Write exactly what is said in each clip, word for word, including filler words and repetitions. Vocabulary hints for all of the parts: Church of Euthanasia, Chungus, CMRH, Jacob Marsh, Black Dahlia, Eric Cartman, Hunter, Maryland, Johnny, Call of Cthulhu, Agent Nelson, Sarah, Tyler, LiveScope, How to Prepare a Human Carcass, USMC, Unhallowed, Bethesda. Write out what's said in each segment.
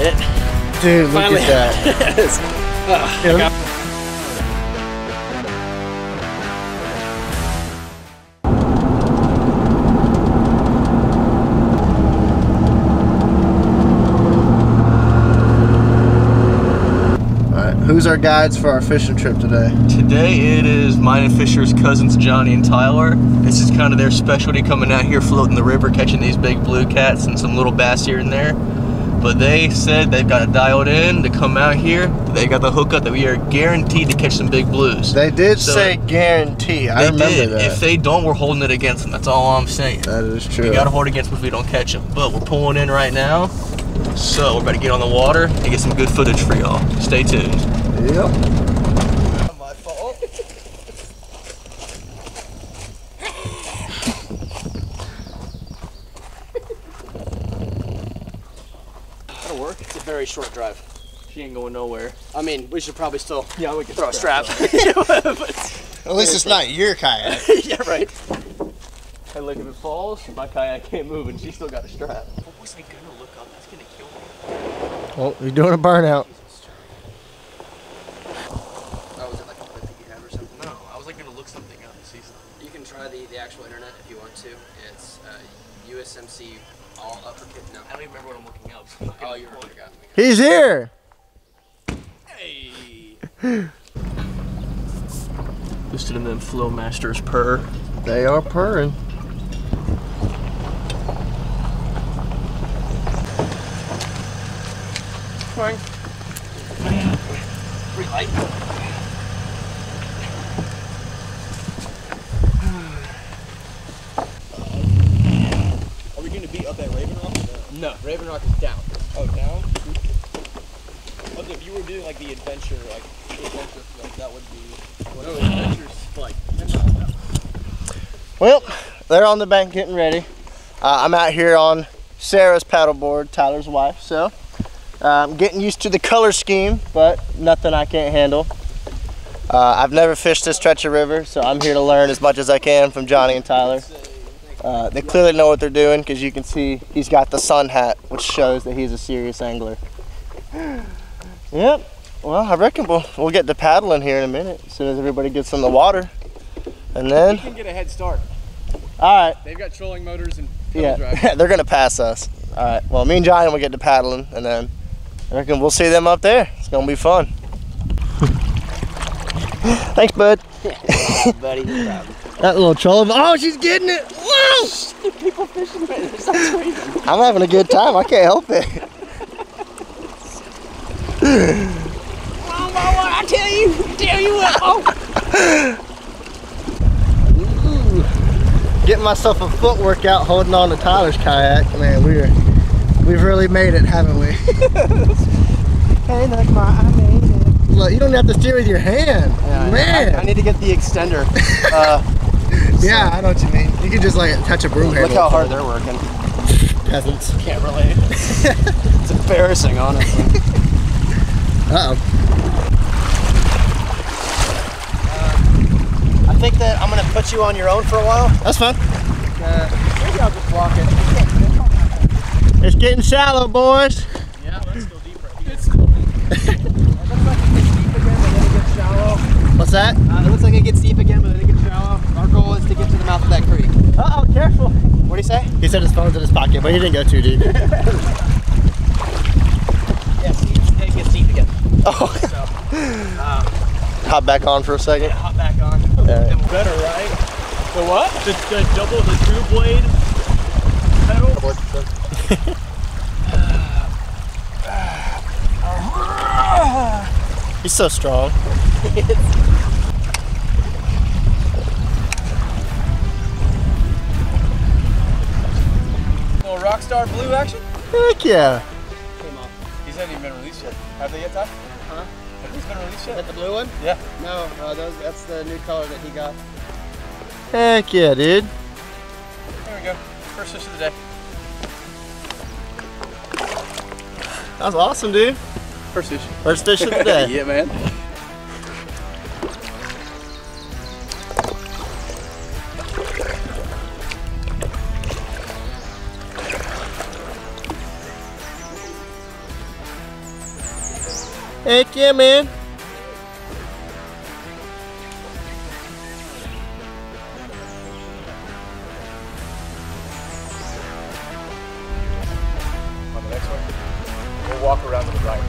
It Dude, look at that. Is. Oh, yeah. I got Who's our guides for our fishing trip today? Today it is mine and Fisher's cousins Johnny and Tyler. This is kind of their specialty, coming out here, floating the river, catching these big blue cats and some little bass here and there. But they said they've got it dialed in to come out here. They got the hookup that we are guaranteed to catch some big blues. They did so say guarantee. I remember did. that. If they don't, we're holding it against them. That's all I'm saying. That is true. We got to hold it against them if we don't catch them. But we're pulling in right now. So we're about to get on the water and get some good footage for y'all. Stay tuned. Yep. Not my fault. That'll work. It's a very short drive. She ain't going nowhere. I mean, we should probably still yeah, we can throw a strap. But at least it's not your kayak. Yeah, right. Hey, look, if it falls, my kayak can't move and she still got a strap. What was I gonna look up? That's gonna kill me. Oh, you're doing a burnout. Oh, was it like a clip that you have or something? No, I was like gonna look something up and see something. You can try the, the actual internet if you want to. It's uh, U S M C all uppercut. No, I don't even remember what I'm looking up. So I'm oh, you remember what I got. He's here! Hey! Listed in them flow masters purr. They are purring. Free light. Are we going to be up at Raven Rock? No, Raven Rock is down. Oh, down? Okay, if you were doing like the adventure, like the adventure, like that would be. No, adventure's like. Well, they're on the bank getting ready. Uh, I'm out here on Sarah's paddleboard, Tyler's wife, so. I'm um, getting used to the color scheme, but nothing I can't handle. Uh, I've never fished this stretch of river, so I'm here to learn as much as I can from Johnny and Tyler. Uh, they clearly know what they're doing, because you can see he's got the sun hat, which shows that he's a serious angler. Yep, well, I reckon we'll, we'll get to paddling here in a minute, as soon as everybody gets in the water. And then... we can get a head start. All right. They've got trolling motors and pedal drive. Yeah, they're going to pass us. All right, well, me and Johnny will get to paddling, and then... I reckon we'll see them up there. It's gonna be fun. Thanks, bud. Buddy, no problem. That little troll. Oh, she's getting it! Whoa! People fishing right there. That's crazy. I'm having a good time. I can't help it. Oh my word! I tell you, tell you what. Oh. Ooh. Getting myself a foot workout holding on to Tyler's kayak. Man, we are. We've really made it, haven't we? Hey, look, Ma, I made it. Look, you don't have to steer with your hand. Yeah, man. I, I need to get the extender. Uh, yeah, so. I know what you mean. You can just like touch a broom handle. Look how hard they're working. Peasants. Can't relate. It's embarrassing, honestly. Uh oh. Uh, I think that I'm gonna put you on your own for a while. That's fine. Uh, maybe I'll just walk it. It's getting shallow, boys. Yeah, let's go deep right here. It's still deep. It looks like it gets deep again, but then it gets shallow. What's that? Uh, it looks like it gets deep again, but then it gets shallow. Our goal is to get to the mouth of that creek. Uh oh, careful. What'd he say? He said his phone's in his pocket, but he didn't go too deep. Yeah, see, it gets deep again. Oh. So, uh, hop back on for a second. Yeah, hop back on. Right. And better, right? The what? The, the double, the two blade pedal. uh, uh, uh, He's so strong. Little rock star blue action? Heck yeah. Came off. He's not even been released yet. Have they yet, Ty? Huh? Have these been released yet? That the blue one? Yeah. No, uh, those, that's the new color that he got. Heck yeah, dude. There we go. First fish of the day. That was awesome, dude. First fish. First fish of the day. Yeah, man. Heck yeah, man. On the next one, we'll walk around to the right.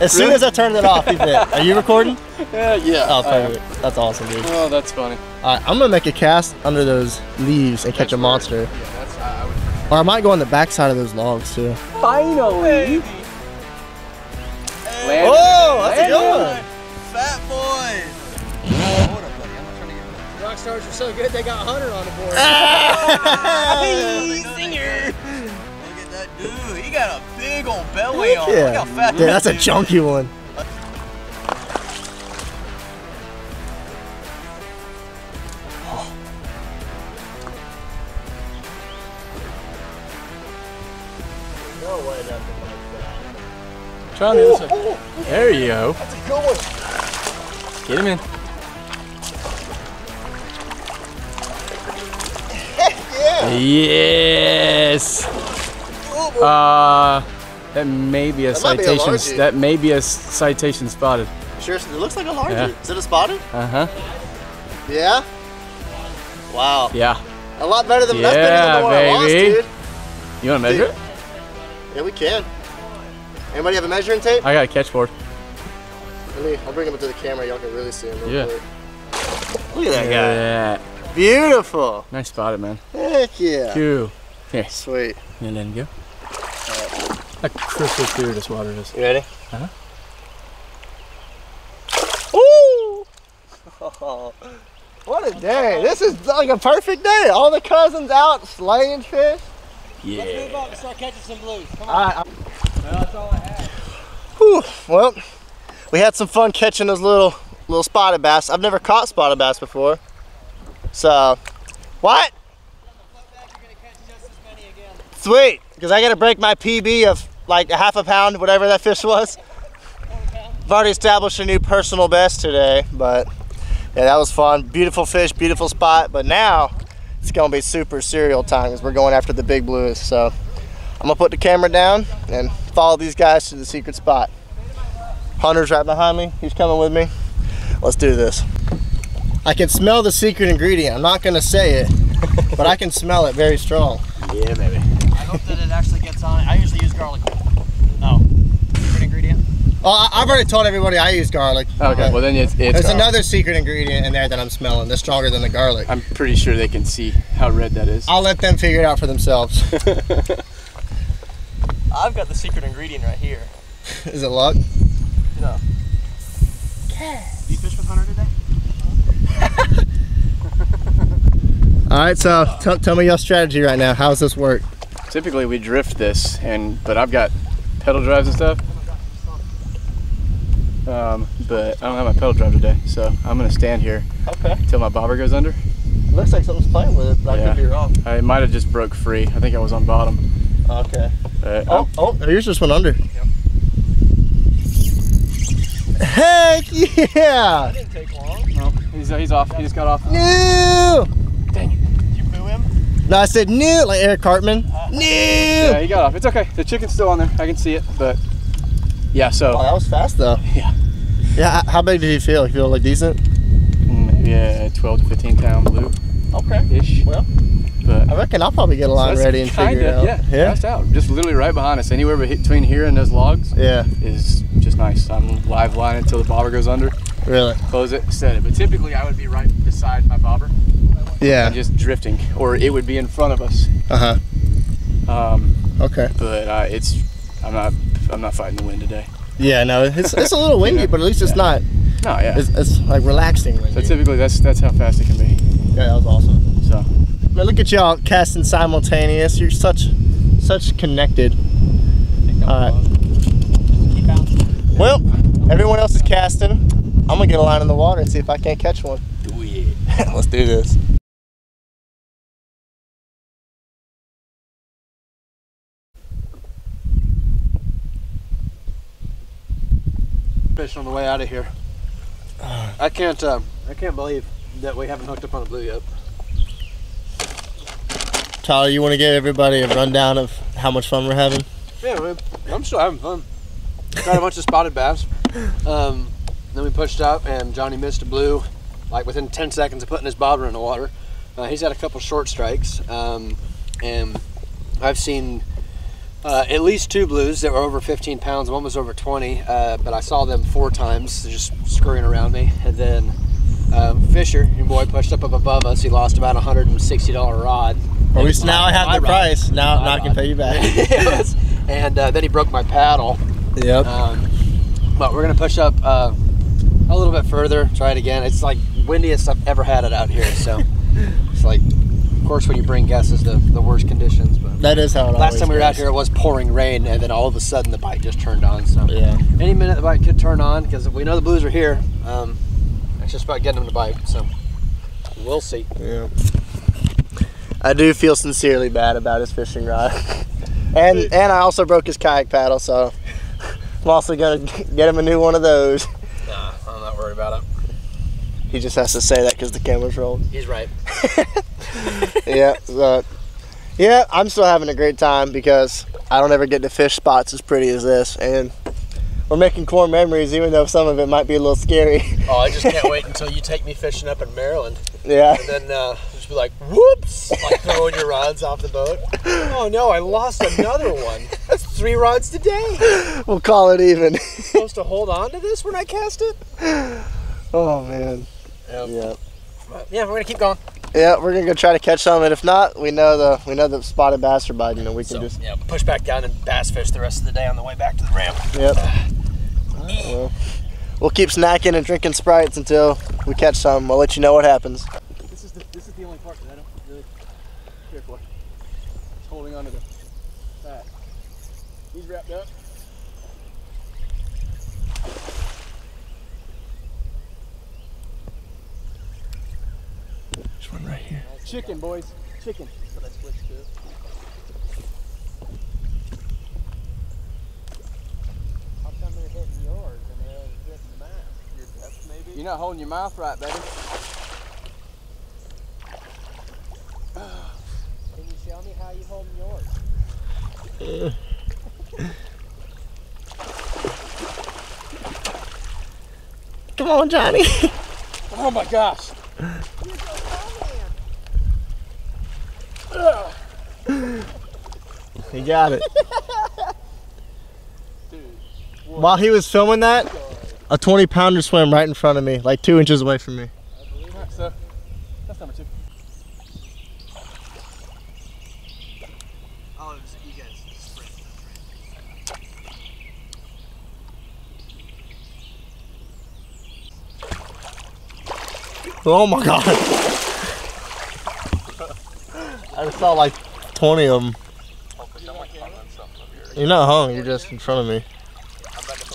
As soon really? as I turned it off, he did. Are you recording? Yeah, yeah. Oh, perfect. Um, that's awesome, dude. Oh, that's funny. All right, I'm going to make a cast under those leaves and that's catch a monster. Yeah, that's, I would... Or I might go on the backside of those logs, too. Finally! Hey. Hey. Oh, that's hey. a good one. Fat boy. Oh, hold up, buddy. I'm not trying to get it. Rock stars are so good, they got Hunter on the board. Ah! Hey, singer. Dude, he got a big old belly yeah. on. Look how fat yeah, that's dude. a chunky one. Oh. No way, nothing like that. Try this one. Oh, oh. There you go. That's a good one. Get him in. Heck yeah. Yes. Uh, that may be a that citation. Be a that may be a citation spotted. Sure, it looks like a large. Yeah. Is it a spotted? Uh huh. Yeah. Wow. Yeah. A lot better than yeah, that's better than the one I lost, dude. You want to measure dude. it? Yeah, we can. Anybody have a measuring tape? I got a catch board. Let me. I'll bring him up to the camera. Y'all can really see him. Real yeah. Quick. Look at that yeah. guy. Beautiful. Nice spotted, man. Heck yeah. Cool. Here. Sweet. And then go. How crystal clear this water is. You ready? Uh huh. Ooh! Oh, what a day! This is like a perfect day. All the cousins out slaying fish. Yeah. Let's move on and start catching some blues. Come on. All right. Well, that's all I had. Whew. Well, we had some fun catching those little little spotted bass. I've never caught spotted bass before. So, what? Sweet, because I got to break my P B of like a half a pound, whatever that fish was. I've already established a new personal best today, but yeah, that was fun. Beautiful fish, beautiful spot, but now it's going to be super serial time because we're going after the big blues. So I'm going to put the camera down and follow these guys to the secret spot. Hunter's right behind me. He's coming with me. Let's do this. I can smell the secret ingredient. I'm not going to say it, but I can smell it very strong. Yeah, baby. I hope that it actually gets on it. I usually use garlic. Oh, secret ingredient? Oh, I, I've already told everybody I use garlic. Okay, well then it's, it's There's garlic. another secret ingredient in there that I'm smelling that's stronger than the garlic. I'm pretty sure they can see how red that is. I'll let them figure it out for themselves. I've got the secret ingredient right here. Is it luck? No. Yes. Did you fish with Hunter today? All right, so t tell me your strategy right now. How does this work? Typically we drift this, and but I've got pedal drives and stuff. Um, but I don't have my pedal drive today, so I'm gonna stand here okay. until my bobber goes under. It looks like something's playing with it, but yeah. I could be wrong. I might have just broke free. I think I was on bottom. Okay. Uh, oh, oh, oh, yours just went under. Yep. Heck yeah! That didn't take long. No, he's, he's off. He just got off. No! Dang it! Did you boo him? No, I said no, like Eric Cartman. Uh, no! Yeah, he got off. It's okay. The chicken's still on there. I can see it, but yeah, so. Oh, that was fast though. Yeah. Yeah, how big did he feel? You feel like decent? Mm, yeah, twelve to fifteen pound blue. Okay. Ish. Well, but I reckon I'll probably get a line so ready and kinda, figure it out. Yeah, yeah. Passed out. Just literally right behind us. Anywhere between here and those logs yeah. is just nice. I'm live line until the bobber goes under. Really? Close it, set it. But typically I would be right beside my bobber. Yeah. And just drifting, or it would be in front of us. Uh huh. Um, okay. But uh, it's, I'm not, I'm not fighting the wind today. Yeah, no, it's it's a little windy, you know? But at least it's yeah. not. No, yeah. It's, it's like relaxing. Windy. So typically that's that's how fast it can be. Yeah, that was awesome. So, man, look at y'all casting simultaneous. You're such, such connected. All right. Keep bouncing. Well, everyone else is casting. I'm gonna get a line in the water and see if I can't catch one. Do it. Let's do this. fish on the way out of here. I can't uh, I can't believe that we haven't hooked up on a blue yet. Tyler, you want to give everybody a rundown of how much fun we're having? Yeah, man, I'm still having fun. Got a bunch of spotted bass. Um, then we pushed up and Johnny missed a blue like within ten seconds of putting his bobber in the water. Uh, he's had a couple short strikes. Um, and I've seen uh, at least two blues that were over fifteen pounds. One was over twenty, uh, but I saw them four times just scurrying around me. And then um, Fisher, your boy, pushed up, up above us. He lost about a one hundred sixty dollar rod. At least now I have the price. Now I can pay you back. Yes. And uh, then he broke my paddle. Yep. Um, but we're gonna push up uh, a little bit further. Try it again. It's like windiest I've ever had it out here. So it's like, of course, when you bring guests, is the the worst conditions. But that is how it. Last time we were out here, it was pouring rain, and then all of a sudden the bite just turned on. So yeah. Any minute the bite could turn on because we know the blues are here. Um, it's just about getting them to bite. So we'll see. Yeah. I do feel sincerely bad about his fishing rod. And and I also broke his kayak paddle, so I'm also going to get him a new one of those. Nah, I'm not worried about it. He just has to say that because the camera's rolled. He's right. Yeah, so, yeah, I'm still having a great time because I don't ever get to fish spots as pretty as this. And we're making core memories, even though some of it might be a little scary. Oh, I just can't wait until you take me fishing up in Maryland. Yeah. And then... Uh, be like, whoops, like throwing your rods off the boat. Oh no, I lost another one. That's three rods today. We'll call it even. Supposed to hold on to this when I cast it? Oh man. Yep. Yep. But, yeah, we're gonna keep going. Yeah, we're gonna go try to catch some, and if not, we know the we know the spotted bass are biting, and we can so, just yeah push back down and bass fish the rest of the day on the way back to the ramp. Yep. All right, well, we'll keep snacking and drinking Sprites until we catch some. I'll let you know what happens. This is the only part that I don't really care for. It's holding on to the back. He's wrapped up. There's one right here. Chicken, boys. Chicken. That's what I switched to. How come they're hitting yours and they're hitting mine? Your depth, maybe? You're not holding your mouth right, baby. Tell me how you hold yours. Come on, Johnny. Oh my gosh. You're so man. He got it. Dude, while he was filming that, a twenty pounder swam right in front of me, like two inches away from me. I believe it. So, that's number two. Oh my god. I just saw like twenty of them. You're not hung, you're just in front of me.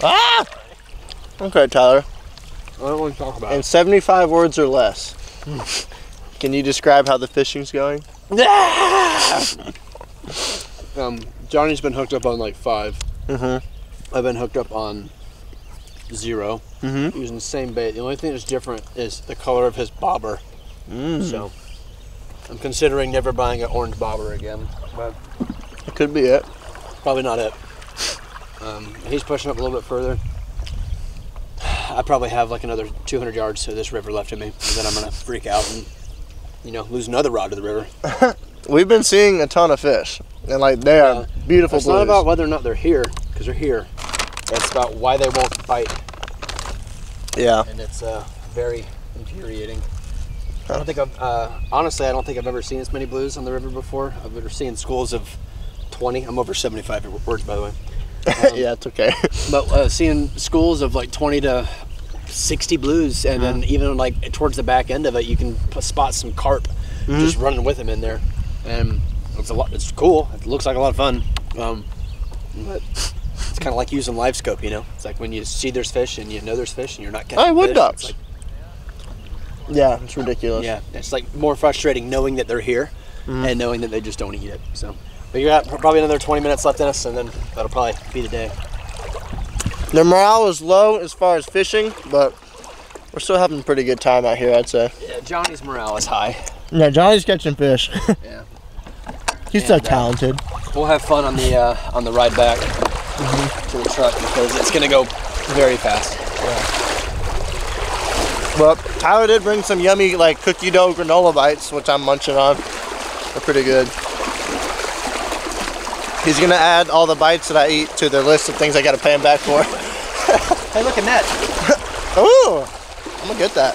Ah! Okay, Tyler. I don't want to talk about it. In seventy-five words or less, can you describe how the fishing's going? um, Johnny's been hooked up on like five. Mm-hmm. I've been hooked up on zero. Mm-hmm. Using the same bait. The only thing that's different is the color of his bobber. Mm. So I'm considering never buying an orange bobber again. But it could be it. Probably not it. Um, he's pushing up a little bit further. I probably have like another two hundred yards of this river left in me, and then I'm gonna freak out and, you know, lose another rod to the river. We've been seeing a ton of fish, and like they are uh, beautiful. It's blues. Not about whether or not they're here, because they're here. It's about why they won't bite. Yeah. And it's uh, very infuriating. I don't think I've, uh, honestly, I don't think I've ever seen as many blues on the river before. I've ever seen schools of twenty. I'm over seventy-five words, by the way. Um, yeah, it's okay. But uh, seeing schools of like twenty to sixty blues, and mm-hmm. then even like towards the back end of it, you can spot some carp mm-hmm. just running with them in there. And it's a lot, it's cool. It looks like a lot of fun. Um, but... It's kind of like using LiveScope, you know? It's like when you see there's fish and you know there's fish and you're not catching I would fish. Ducks. It's like, yeah, it's ridiculous. Yeah, it's like more frustrating knowing that they're here mm-hmm. and knowing that they just don't eat it. So, but you got probably another twenty minutes left in us, and then that'll probably be the day. Their morale is low as far as fishing, but we're still having a pretty good time out here, I'd say. Yeah, Johnny's morale is high. Yeah, Johnny's catching fish. Yeah. He's and, so talented. Uh, we'll have fun on the uh, on the ride back mm-hmm. to the truck because it's gonna go very fast. Yeah. Well, Tyler did bring some yummy like cookie dough granola bites, which I'm munching on. They're pretty good. He's gonna add all the bites that I eat to the list of things I gotta pay him back for. Hey, look at that. Ooh, I'm gonna get that.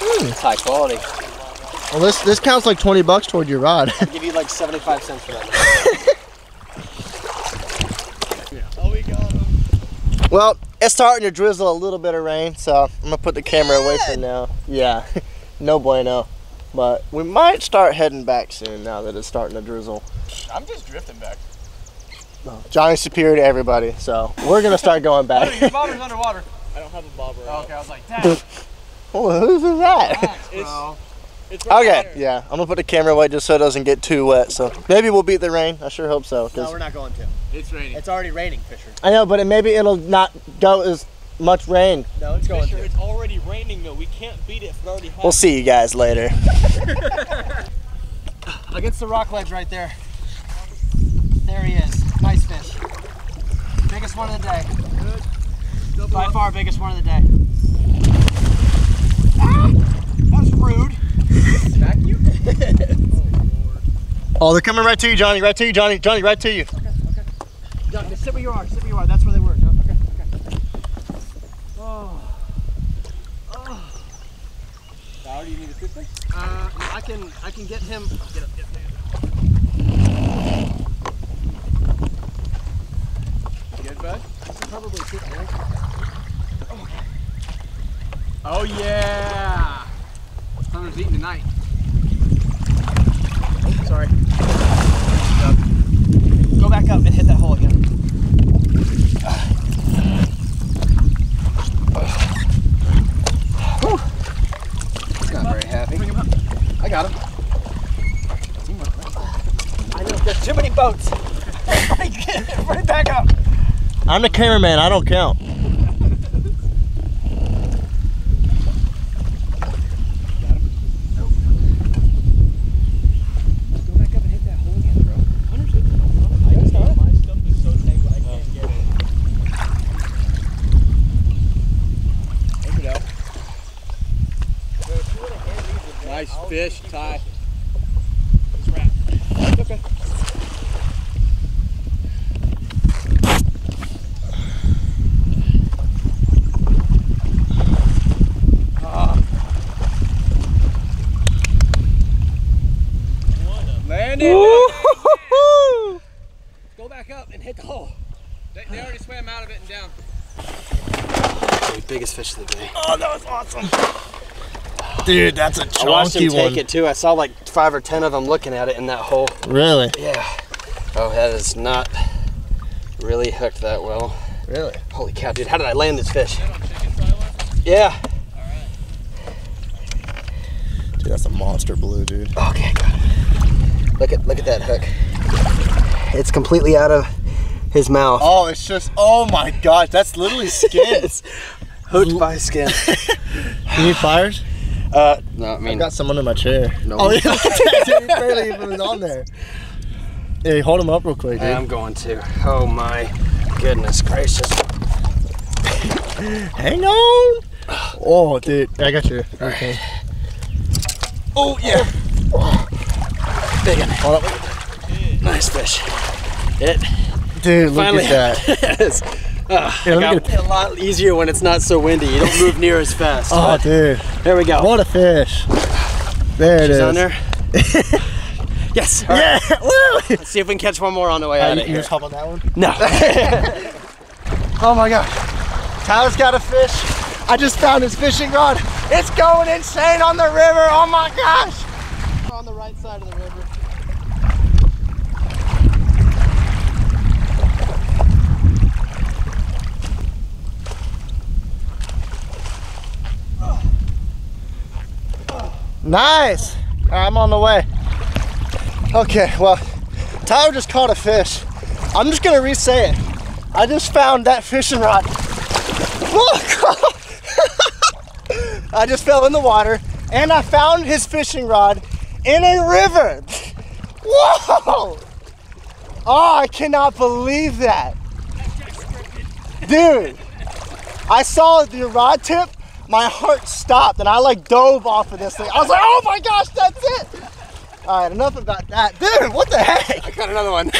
Mm. It's high quality. Well, this this counts like twenty bucks toward your rod. I'll give you like seventy-five cents for that. Yeah. Oh, we got him. Well, it's starting to drizzle a little bit of rain, so I'm gonna put the camera away for now. Yeah, no bueno. But we might start heading back soon now that it's starting to drizzle. I'm just drifting back. Oh, Johnny's superior to everybody, so we're gonna start going back. Your bobber's underwater. I don't have a bobber. Oh, okay, I was like, damn. Well, who's that? Relax, bro. It's, it's okay, water. Yeah, I'm gonna put the camera away just so it doesn't get too wet. So maybe we'll beat the rain. I sure hope so. No, we're not going to. It's raining. It's already raining, Fisher. I know, but it, maybe it'll not go as much rain. No, it's going Fisher, to. It's already raining though. We can't beat it. It already happened. We'll see you guys later. Against the rock ledge right there. There he is. Nice fish. Biggest one of the day. Good. By far biggest one of the day. Ah, that's rude. Smack you? Oh, they're coming right to you, Johnny. Right to you, Johnny. Johnny, right to you. Okay, okay. Johnny, sit where you are. Sit where you are. That's where they were. Okay, okay. Oh. Oh. Now, do you need assistance? Uh, I can, I can get him. Get up, get up, get up. Good, bud? This is probably good, man. Oh. Oh, yeah! Hunter's eating tonight. Oh, sorry. Go back up and hit that hole again. Whew. He's not very happy. Bring him up. I got him. I know, there's too many boats. Bring it back up. I'm the cameraman, I don't count. Nice fish, Ty. Okay. Go back up and hit the hole. They, they already swam out of it and down. The biggest fish of the day. Oh, that was awesome. Dude, that's a chunky one. I watched him take it too. I saw like five or ten of them looking at it in that hole. Really? Yeah. Oh, that is not really hooked that well. Really? Holy cow, dude. How did I land this fish? Yeah. All right. Dude, that's a monster blue, dude. Okay, got it. Look at, look at that hook. It's completely out of his mouth. Oh, it's just, oh my gosh, that's literally skin. It's hooked by skin. You need pliers? Uh, no, I mean, I got someone in my chair. No. Oh, yeah, dude, barely even was on there. Hey, hold him up real quick, dude. I'm going to. Oh my goodness gracious. Hang on. Oh, dude, I got you. Okay. Right. Oh yeah. Oh. Oh. Big one. Hold up. Nice fish. It. Dude, look finally. At that. Uh, yeah, it got a, a lot easier when it's not so windy. You don't move near as fast. Oh, dude. There we go. What a fish. There it She's is. On there. Yes. All right. Yeah. Woo! Let's see if we can catch one more on the way uh, out you, of here. You just hop on that one? No. Oh, my gosh. Tyler's got a fish. I just found his fishing rod. It's going insane on the river. Oh, my gosh. On the right side of the river. Nice. I'm on the way. Okay, well, Tyler just caught a fish. I'm just gonna re-say it. I just found that fishing rod. Look! I just fell in the water and I found his fishing rod in a river. Whoa! Oh, I cannot believe that. Dude, I saw the rod tip, my heart stopped, and I like dove off of this thing. I was like, oh my gosh, that's it! All right, enough about that. Dude, what the heck? I caught another one.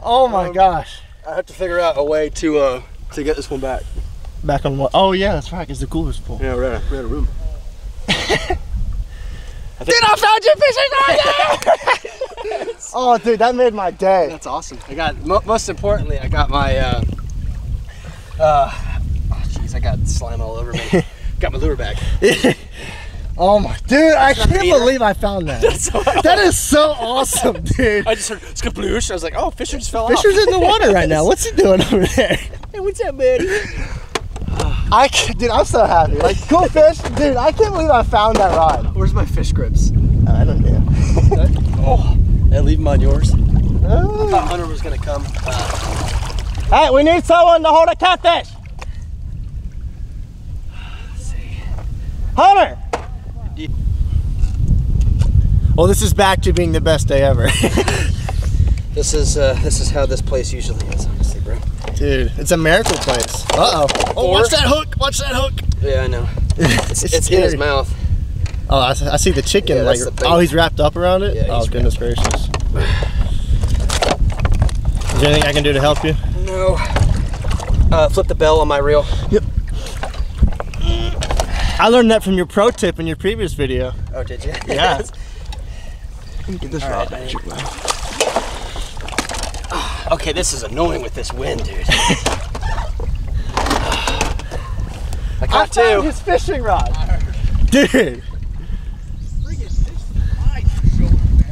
Oh my um, gosh. I have to figure out a way to uh, to get this one back. Back on what? Oh yeah, that's right, because the cooler's full. Yeah, we're out of room. I dude, I found your fishing rod! Right. Oh, dude, that made my day. That's awesome. I got, most importantly, I got my, uh, uh, oh jeez, I got slime all over me. Got my lure back. Oh my, dude, I can't believe I found that. That's so awesome. That is so awesome, dude. I just heard, skaploosh. I was like, oh, Fisher just fell Fisher's off. Fisher's in the water right now. What's he doing over there? Hey, what's up, buddy? I can't, dude, I'm so happy. Like, cool fish. Dude, I can't believe I found that rod. Where's my fish grips? I don't know. Oh, I leave them on yours. Oh. I thought Hunter was going to come. Uh, hey, we need someone to hold a catfish. Let's see. Hunter! Well, this is back to being the best day ever. This is uh, this is how this place usually is, honestly, bro. Dude, it's a miracle place. Uh-oh. Oh, oh watch that hook! Watch that hook! Yeah, I know. It's, it's, it's in his mouth. Oh, I, I see the chicken. Yeah, like, the oh, he's wrapped up around it? Yeah, oh, goodness gracious. Is there anything I can do to help you? No. Uh, flip the bell on my reel. Yep. I learned that from your pro tip in your previous video. Oh, did you? Yeah. Let me get this rod out of your mouth. Okay, this is annoying with this wind, dude. I caught I two. Found his fishing rod. Dude.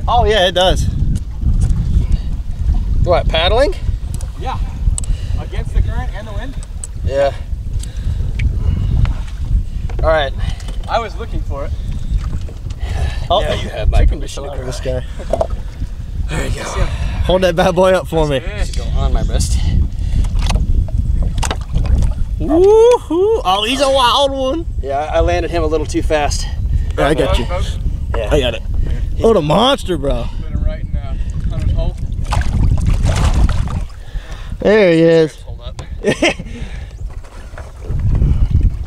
Oh yeah, it does. What, paddling? Yeah. Against the current and the wind? Yeah. All right. I was looking for it. Oh, yeah, you have my permission to grab this guy. There you go. Hold that bad boy up for me. Go on my wrist. Woohoo! Oh, he's a wild one. Yeah, I landed him a little too fast. Yeah, I got you. Yeah, I got it. Oh, the monster, bro. There he is.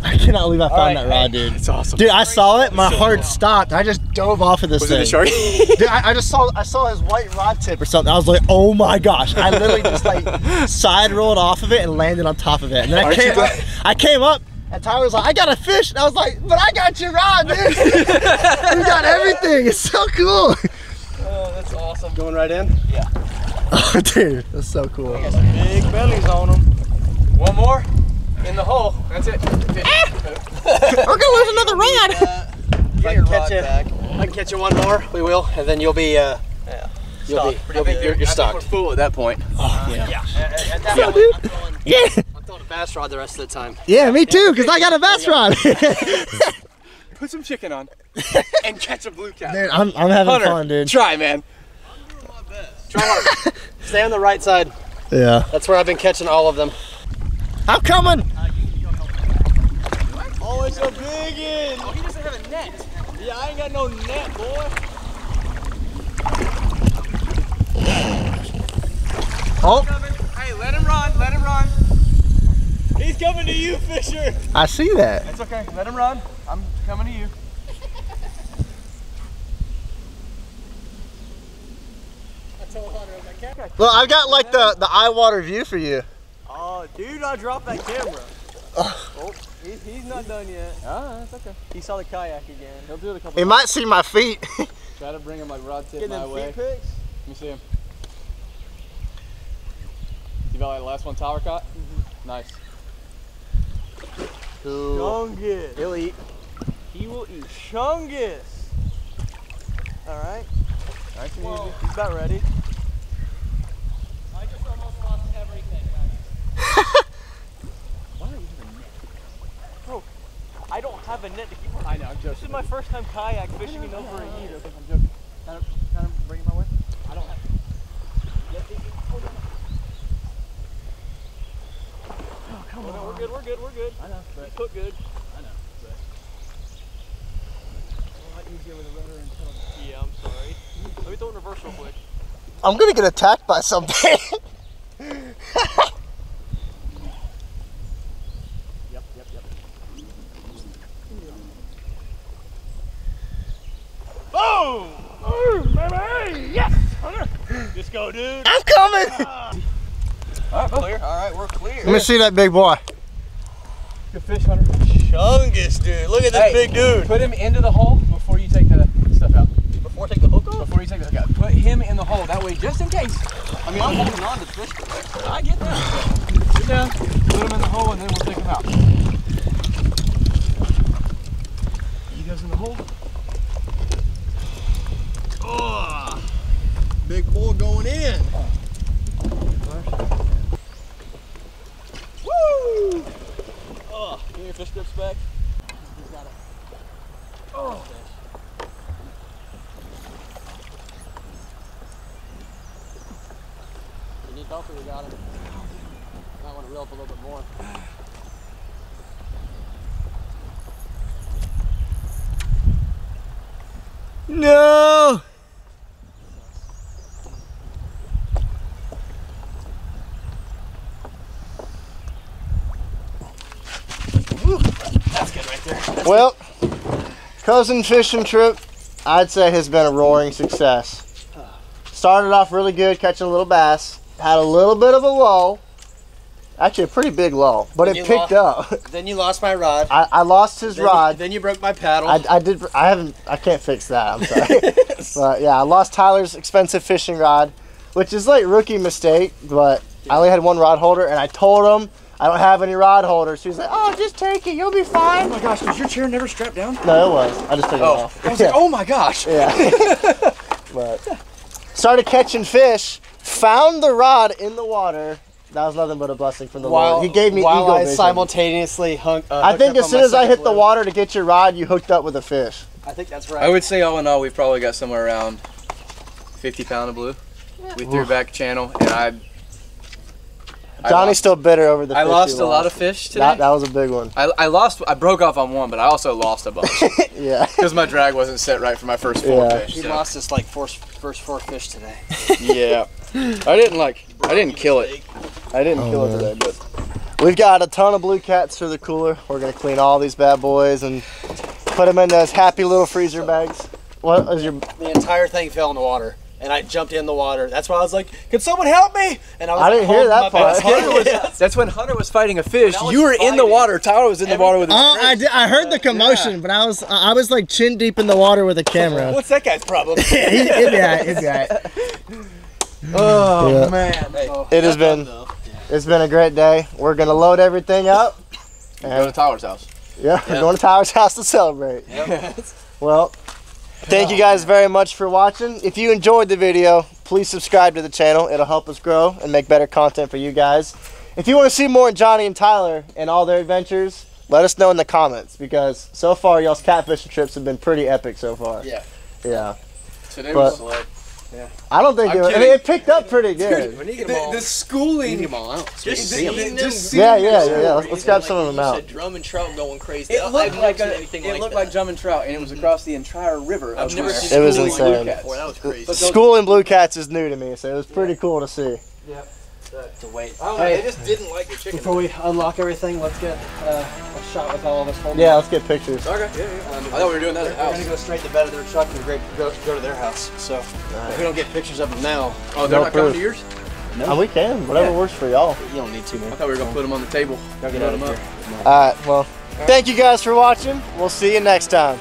I cannot believe I found that rod, dude. It's awesome. Dude, I saw it. My heart stopped. I just dove off of this thing. Was it a shark? Dude, I, I just saw I saw his white rod tip or something. I was like, oh my gosh! I literally just like side rolled off of it and landed on top of it. And then I came, I, I came up, and Tyler was like, "I got a fish," and I was like, "But I got your rod, dude. We got everything. It's so cool." Oh, that's awesome. Going right in. Yeah. Oh, dude, that's so cool. I got some big bellies on them. One more. In the hole. That's it. Ah! We're gonna lose another rod. Uh, if I can catch you, back. I can catch you one more. We will, and then you'll be. Uh, yeah. You'll stocked. be. You'll be you're, you're stocked. We're full at that point. Oh uh, yeah. Yeah. At, at that yeah, point, dude. I'm throwing, yeah. I'm throwing a bass rod the rest of the time. Yeah, me too, because I got a bass rod. Put some chicken on and catch a blue cat. Dude, I'm, I'm having Hunter, fun, dude. Try, man. I'm doing my best. Try hard. Stay on the right side. Yeah. That's where I've been catching all of them. I'm coming! Uh, you, oh, it's a big one! Oh, he doesn't have a net. Yeah, I ain't got no net, boy. Oh! Hey, let him run, let him run. He's coming to you, Fisher. I see that. It's okay, let him run. I'm coming to you. I told Hunter on my camera. Well, I've got like the, the eye water view for you. Oh, dude, I dropped that camera. Oh, he's, he's not done yet. Ah, that's okay. He saw the kayak again. He'll do it a couple He times. might see my feet. Try to bring him like rod tip Get my way. Feet picks? Let me see him. You got like the last one Tyler caught? Mm-hmm. Nice. Cool. Chungus. He'll eat. He will eat. Chungus. All right. Nice and easy. He's about ready. I just almost lost everything. Why are you even net? Bro, I don't have a net to keep on. I know, I'm joking. This is my first time kayak fishing in over a year. I'm joking. Can I, can I bring it my way? I don't have Come well, on. No, we're good, we're good, we're good. I know, but... You put good. I know, but... A lot easier with a rudder and tug. Yeah, I'm sorry. Let me throw it in reverse real quick. I'm gonna get attacked by something. Yep, yep, yep. Oh! Oh, baby! Yes! Hunter! Just go, dude! I'm coming! Ah. Alright, clear. Alright, we're clear. Let me see that big boy. Good fish, Hunter. Chungus, dude. Look at this hey, big dude. Put him into the hole before you take the stuff out. Before I take the hook off? Before you take the hook out. Put him in the hole. That way, just in case. I mean, I'm holding on to the fish. But I get that. Sit down, put him in the hole, and then we'll take him out. He goes in the hole. Oh, big boy going in. Woo! Oh, give me your fish grips back. He's got it. Oh. You need help or you got him? You might want to reel up a little bit more. No! Well, cousin fishing trip, I'd say has been a roaring success. Started off really good, catching a little bass. Had a little bit of a lull. Actually, a pretty big lull, but then it picked lost, up. Then you lost my rod. I, I lost his then rod. You, then you broke my paddle. I, I did. I haven't. I can't fix that. I'm sorry. But yeah, I lost Tyler's expensive fishing rod, which is like rookie mistake. But yeah. I only had one rod holder, and I told him. I don't have any rod holders. She's like, oh, just take it. You'll be fine. Oh my gosh, was your chair never strapped down? No, it was. I just took oh. it off. I was yeah. like, oh my gosh. Yeah. But started catching fish, found the rod in the water. That was nothing but a blessing from the while, Lord. He gave me eagle I vision. simultaneously hung, uh, I think as soon as I hit blue. the water to get your rod, you hooked up with a fish. I think that's right. I would say all in all, we've probably got somewhere around fifty pound of blue. Yeah. We Oof. threw back channel, and I... Johnny's lost, still bitter over the fish. I lost a lot of fish today. That, that was a big one. I, I lost, I broke off on one, but I also lost a bunch. Yeah. Because my drag wasn't set right for my first four yeah. fish. He so. lost us like four, first four fish today. Yeah. I didn't like, I didn't kill it. I didn't oh, kill man. it today, but. We've got a ton of blue cats for the cooler. We're going to clean all these bad boys and put them in those happy little freezer bags. What is your? The entire thing fell in the water. And I jumped in the water. That's why I was like, "Can someone help me?" And I was. I didn't hear that part. Was, that's when Hunter was fighting a fish. You were fighting. in the water. Tyler was in Every, the water with. His oh, I, did, I heard the commotion, yeah. but I was I was like chin deep in the water with a camera. What's that guy's problem? It'd be alright. It'd be alright. Oh yeah. man, hey, oh, it has been yeah. it's been a great day. We're gonna load everything up. And go to Tyler's house. Yeah, yeah, we're going to Tyler's house to celebrate. Yep. Well. Thank you guys very much for watching. If you enjoyed the video, please subscribe to the channel. It'll help us grow and make better content for you guys. If you want to see more of Johnny and Tyler and all their adventures, let us know in the comments, because so far y'all's catfishing trips have been pretty epic so far. Yeah. Yeah. Today was like, yeah. I don't think it, was, I mean, it picked up pretty good. Dude, we need them all. The, the schooling. Them all out. Just seeing them. Just yeah, yeah, yeah, yeah. Let's, let's grab like some of them out. Said drum and trout going crazy. It looked I've like a, it like looked that. like drum and trout, and it was across the entire river. I've never seen it was insane. That was crazy. Schooling blue cats is new to me, so it was pretty yeah. cool to see. Yeah. To wait. I don't know, they just didn't like the chicken. Before we unlock everything, let's get uh, a shot with all of us holding. Yeah, let's get pictures. Okay. Yeah, yeah. Um, I thought we were doing that at the house. We're going to go straight to bed at their truck and go, go to their house. So right. if we don't get pictures of them now. Oh, they're no not proof. coming to yours? No. Oh, we can. Whatever yeah. works for y'all. You don't need to, man. I thought we were going to put them on the table. Y'all get them up. All right, well, all right. thank you guys for watching. We'll see you next time.